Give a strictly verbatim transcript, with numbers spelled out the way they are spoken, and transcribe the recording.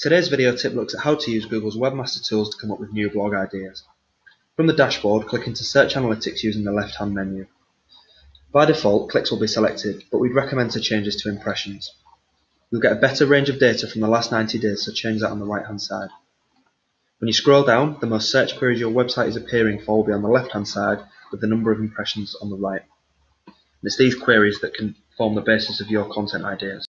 Today's video tip looks at how to use Google's Webmaster Tools to come up with new blog ideas. From the dashboard, click into Search Analytics using the left-hand menu. By default, clicks will be selected, but we'd recommend to change this to impressions. You'll get a better range of data from the last ninety days, so change that on the right-hand side. When you scroll down, the most search queries your website is appearing for will be on the left-hand side, with the number of impressions on the right. And it's these queries that can form the basis of your content ideas.